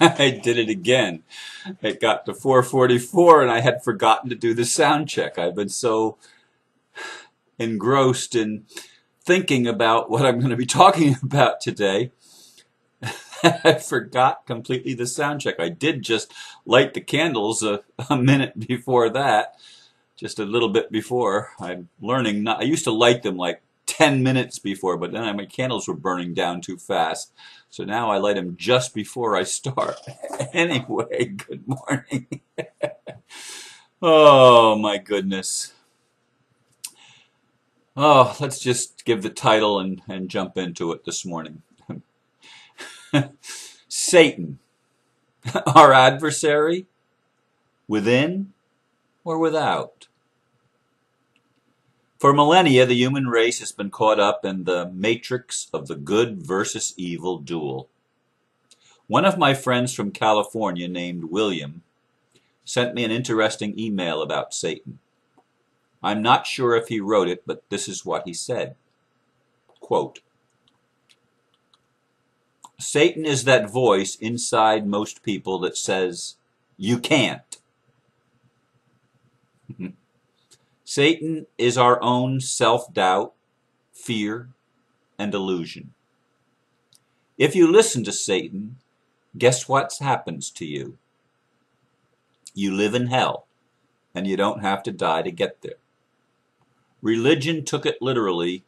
I did it again. It got to 4:44 and I had forgotten to do the sound check. I've been so engrossed in thinking about what I'm going to be talking about today. I forgot completely the sound check. I did just light the candles a minute before that, just a little bit before. I'm learning. I used to light them like 10 minutes before, but then my candles were burning down too fast. So now I light them just before I start. Anyway, good morning. Oh, my goodness. Oh, let's just give the title and jump into it this morning. Satan, our adversary, within or without? For millennia, the human race has been caught up in the matrix of the good versus evil duel. One of my friends from California, named William, sent me an interesting email about Satan. I'm not sure if he wrote it, but this is what he said. Quote, Satan is that voice inside most people that says, you can't. Satan is our own self-doubt, fear, and illusion. If you listen to Satan, guess what happens to you? You live in hell, and you don't have to die to get there. Religion took it literally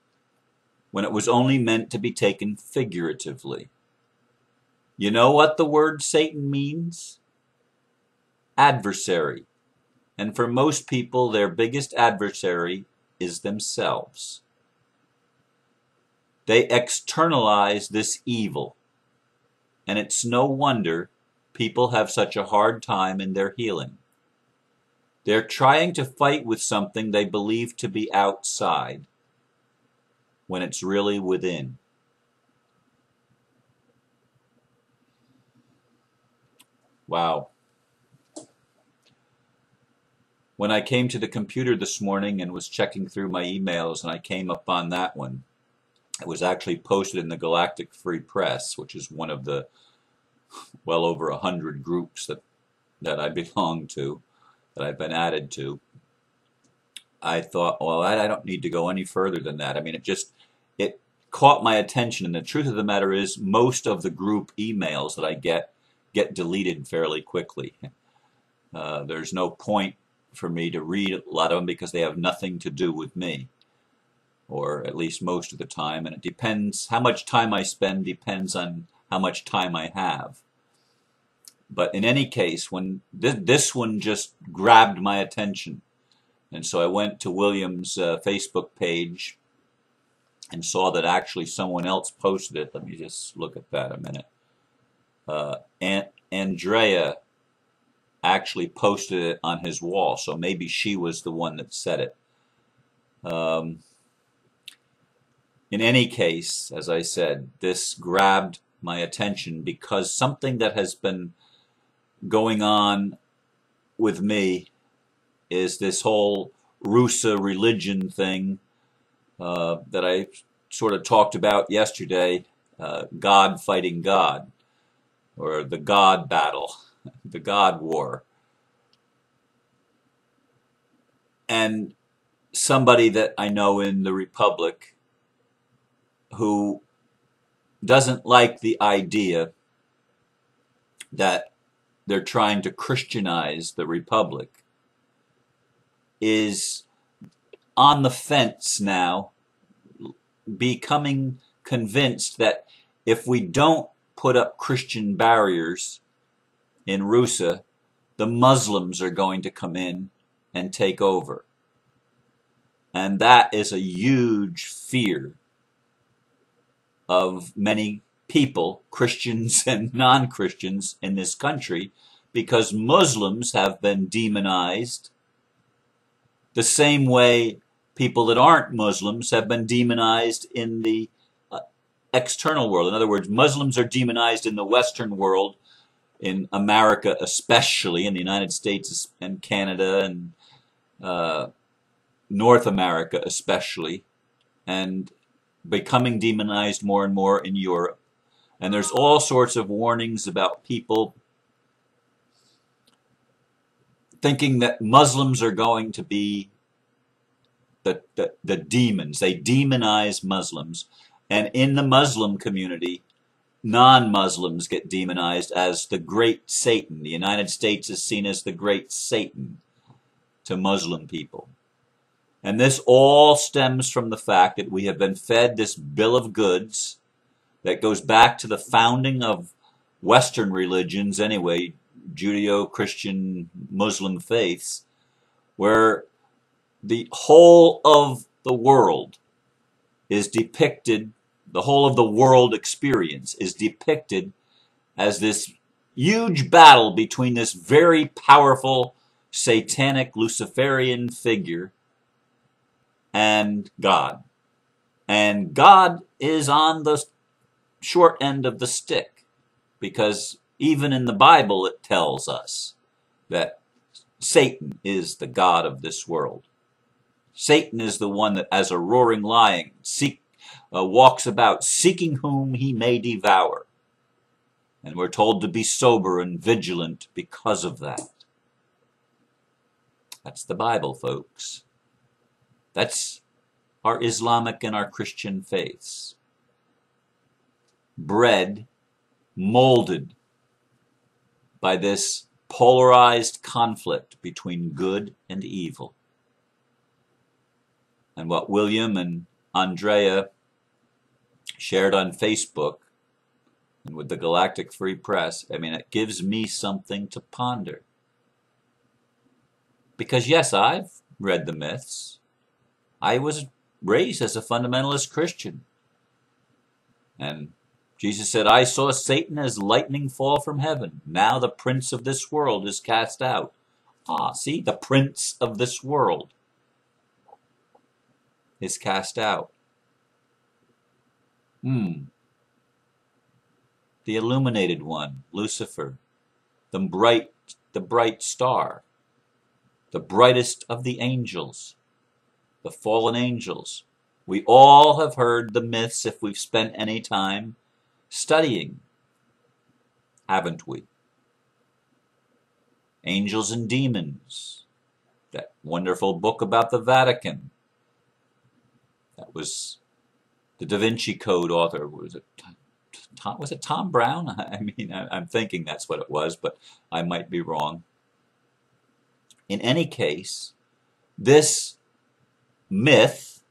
when it was only meant to be taken figuratively. You know what the word Satan means? Adversary. And for most people, their biggest adversary is themselves. They externalize this evil, and it's no wonder people have such a hard time in their healing. They're trying to fight with something they believe to be outside, when it's really within. Wow. When I came to the computer this morning and was checking through my emails and I came up on that one, it was actually posted in the Galactic Free Press, which is one of the well over 100 groups that I belong to, that I've been added to. I thought, well, I don't need to go any further than that. I mean, it caught my attention, and the truth of the matter is most of the group emails that I get deleted fairly quickly. There's no point for me to read a lot of them because they have nothing to do with me, or at least most of the time, and it depends how much time I spend depends on how much time I have. But in any case, when this one just grabbed my attention, and so I went to William's Facebook page and saw that actually someone else posted it. Let me just look at that a minute. Andrea actually posted it on his wall, so maybe she was the one that said it. In any case, as I said, this grabbed my attention because something that has been going on with me is this whole Rusa religion thing that I sort of talked about yesterday, God fighting God, or the God battle, the God war. And somebody that I know in the Republic who doesn't like the idea that they're trying to Christianize the Republic is on the fence now, becoming convinced that if we don't put up Christian barriers in Rusa, the Muslims are going to come in and take over. And that is a huge fear of many people, Christians and non-Christians in this country, because Muslims have been demonized the same way people that aren't Muslims have been demonized in the external world. In other words, Muslims are demonized in the Western world, in America especially, in the United States and Canada and North America especially, and becoming demonized more and more in Europe. And there's all sorts of warnings about people thinking that Muslims are going to be the demons. They demonize Muslims. And in the Muslim community, non-Muslims get demonized as the great Satan. The United States is seen as the great Satan to Muslim people. And this all stems from the fact that we have been fed this bill of goods that goes back to the founding of Western religions anyway, Judeo-Christian Muslim faiths, where the whole of the world is depicted, the whole of the world experience is depicted as this huge battle between this very powerful satanic Luciferian figure and God. And God is on the short end of the stick, because even in the Bible it tells us that Satan is the god of this world. Satan is the one that, as a roaring lion, walks about seeking whom he may devour. And we're told to be sober and vigilant because of that. That's the Bible, folks. That's our Islamic and our Christian faiths. Bred, molded by this polarized conflict between good and evil. And what William and Andrea shared on Facebook and with the Galactic Free Press, I mean, it gives me something to ponder. Because yes, I've read the myths. I was raised as a fundamentalist Christian. And Jesus said, I saw Satan as lightning fall from heaven. Now the prince of this world is cast out. Ah, see, the prince of this world is cast out. The illuminated one, Lucifer, the bright star, the brightest of the angels, the fallen angels. We all have heard the myths if we've spent any time studying, haven't we? Angels and Demons, that wonderful book about the Vatican. That was the Da Vinci Code author. Was it Tom Brown? I mean, I'm thinking that's what it was, but I might be wrong. In any case, this myth,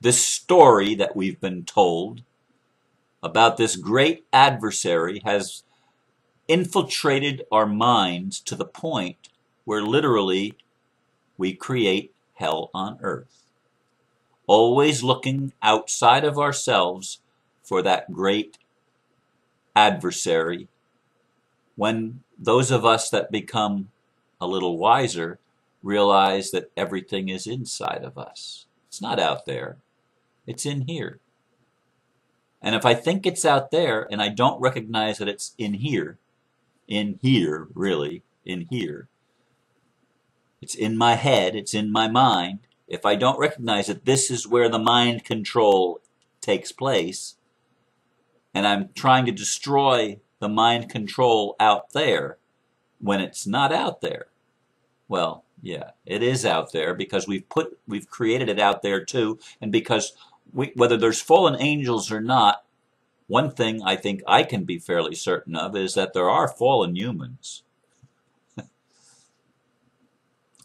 this story that we've been told about this great adversary has infiltrated our minds to the point where literally we create hell on earth. Always looking outside of ourselves for that great adversary, when those of us that become a little wiser realize that everything is inside of us. It's not out there. It's in here. And if I think it's out there and I don't recognize that it's in here, really, in here, it's in my head, it's in my mind, if I don't recognize that this is where the mind control takes place, and I'm trying to destroy the mind control out there when it's not out there. Well, yeah, it is out there because we've created it out there too, and because whether there's fallen angels or not, one thing I think I can be fairly certain of is that there are fallen humans.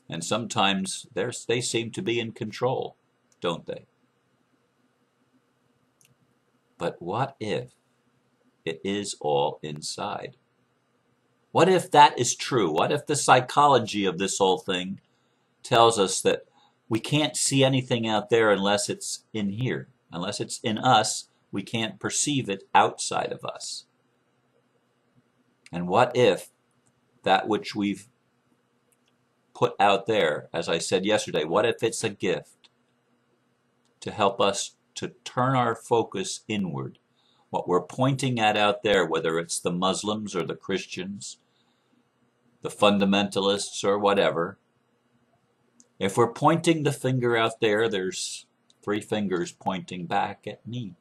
And sometimes they seem to be in control, don't they? But what if it is all inside? What if that is true? What if the psychology of this whole thing tells us that we can't see anything out there unless it's in here? Unless it's in us, we can't perceive it outside of us. And what if that which we've put out there, as I said yesterday, what if it's a gift to help us to turn our focus inward? What we're pointing at out there, whether it's the Muslims or the Christians, the fundamentalists or whatever, if we're pointing the finger out there, there's three fingers pointing back at me.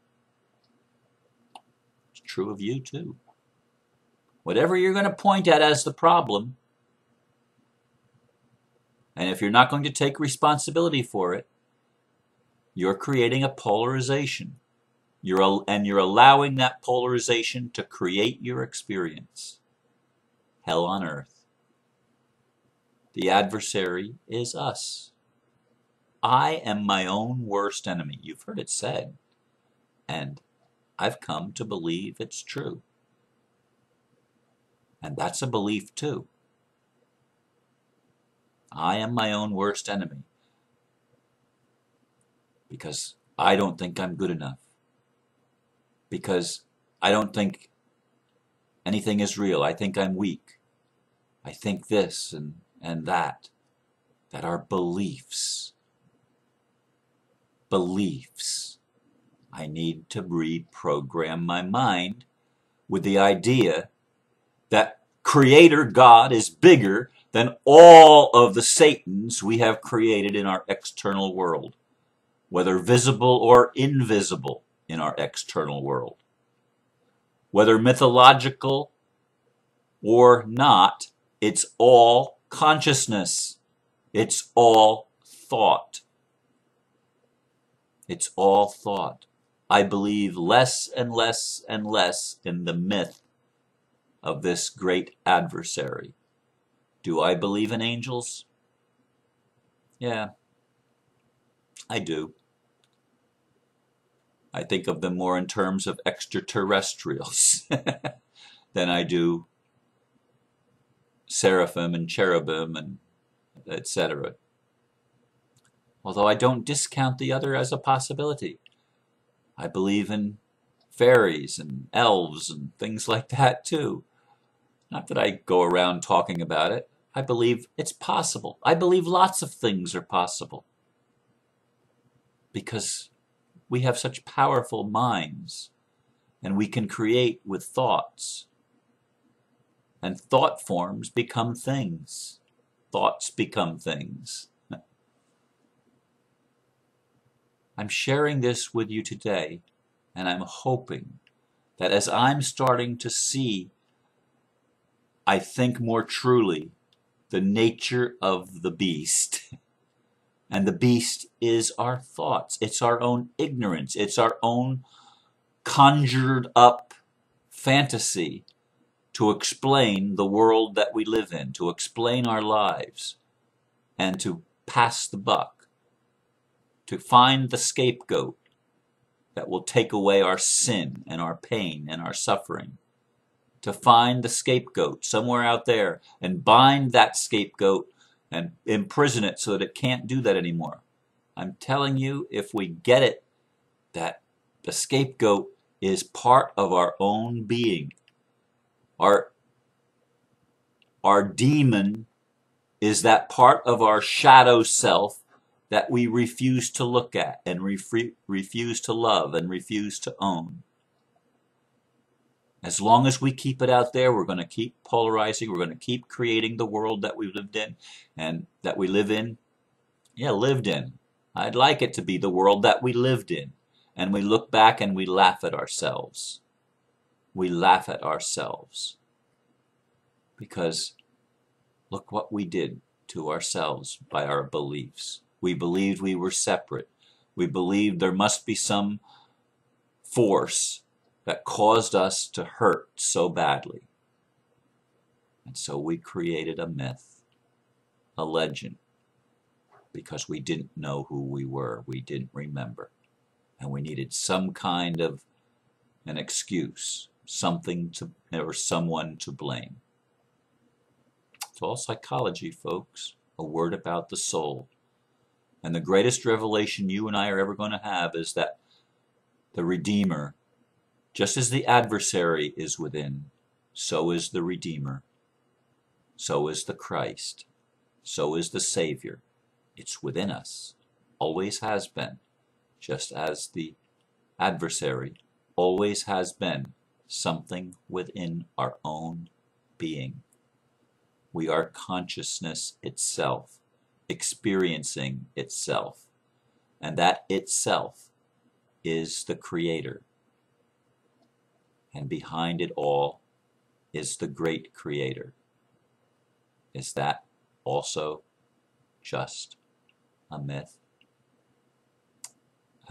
true of you too. Whatever you're going to point at as the problem, and if you're not going to take responsibility for it, you're creating a polarization. You're allowing that polarization to create your experience. Hell on earth. The adversary is us. I am my own worst enemy. You've heard it said, and I've come to believe it's true. And that's a belief too. I am my own worst enemy because I don't think I'm good enough, because I don't think anything is real. I think I'm weak. I think this and that. That are beliefs. Beliefs. I need to reprogram my mind with the idea that Creator God is bigger than all of the Satans we have created in our external world, whether visible or invisible in our external world. Whether mythological or not, it's all consciousness. It's all thought. It's all thought. I believe less and less and less in the myth of this great adversary. Do I believe in angels? Yeah, I do. I think of them more in terms of extraterrestrials than I do seraphim and cherubim and etc. Although I don't discount the other as a possibility. I believe in fairies and elves and things like that too. Not that I go around talking about it. I believe it's possible. I believe lots of things are possible because we have such powerful minds, and we can create with thoughts. And thought forms become things. Thoughts become things. I'm sharing this with you today, and I'm hoping that as I'm starting to see, I think more truly, the nature of the beast. And the beast is our thoughts. It's our own ignorance. It's our own conjured up fantasy to explain the world that we live in, to explain our lives, and to pass the buck, to find the scapegoat that will take away our sin and our pain and our suffering, to find the scapegoat somewhere out there and bind that scapegoat and imprison it so that it can't do that anymore. I'm telling you, if we get it, that the scapegoat is part of our own being. Our demon is that part of our shadow self that we refuse to look at and refuse to love and refuse to own. As long as we keep it out there, we're going to keep polarizing. We're going to keep creating the world that we've lived in and that we live in. Yeah, lived in. I'd like it to be the world that we lived in. And we look back and we laugh at ourselves. We laugh at ourselves. Because look what we did to ourselves by our beliefs. We believed we were separate. We believed there must be some force that caused us to hurt so badly. And so we created a myth, a legend, because we didn't know who we were. We didn't remember. And we needed some kind of an excuse, something to, or someone to blame. It's all psychology, folks. A word about the soul. And the greatest revelation you and I are ever going to have is that the Redeemer, just as the adversary is within, so is the Redeemer, so is the Christ, so is the Savior. It's within us, always has been, just as the adversary always has been, something within our own being. We are consciousness itself, experiencing itself, and that itself is the Creator. And behind it all is the great creator. Is that also just a myth?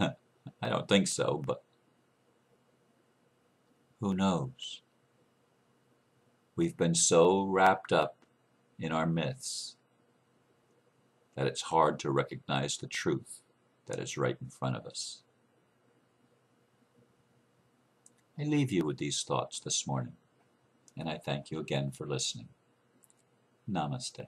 I don't think so, but who knows? We've been so wrapped up in our myths that it's hard to recognize the truth that is right in front of us. I leave you with these thoughts this morning, and I thank you again for listening. Namaste.